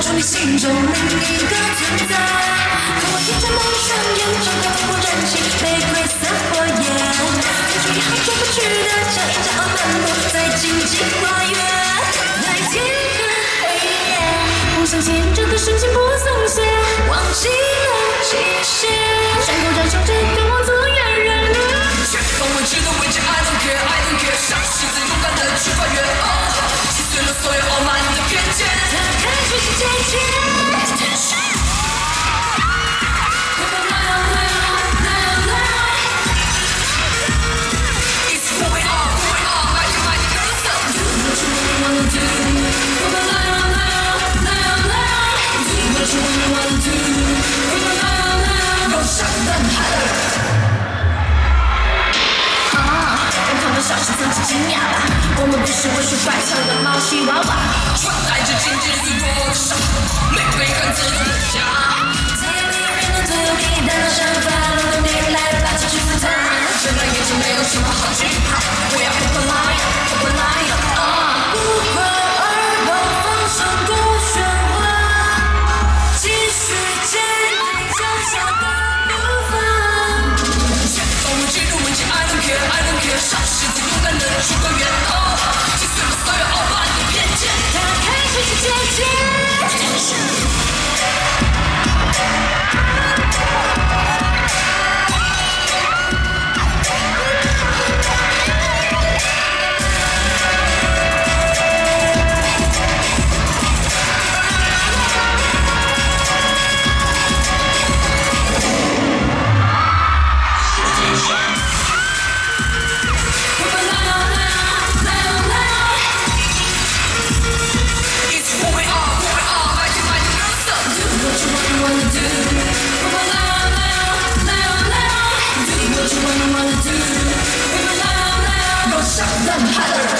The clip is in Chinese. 住你心中另一个存在。和我一场梦想，眼中的灯火燃起玫瑰色火焰，追逐以后出不去的这一场难度，在荆棘花园来天和黑夜，互相牵着的瞬间不松懈，忘记了极限，山口燃烧着渴望足越燃烈，全方位值得为之 I don't care I don't care， 像狮子勇敢的去翻越，击碎了所有傲慢的偏见，打开全新境界。 小事总是惊讶吧，我们不是温顺乖巧的猫西娃娃，穿戴着精致最多的上，玫瑰和自由的家。最有你人的最有你的想法，轮到你来把情绪分担。睁开眼睛没有什么好惧怕，我要 open line open line。不怀而忘，放声过喧哗，继续坚定脚下的步伐。前方无尽路，未知 I don't care I don't care， 像狮子。 能出个远哦，击碎了所有傲慢的偏见，打开全新境界。Shut them, Heather!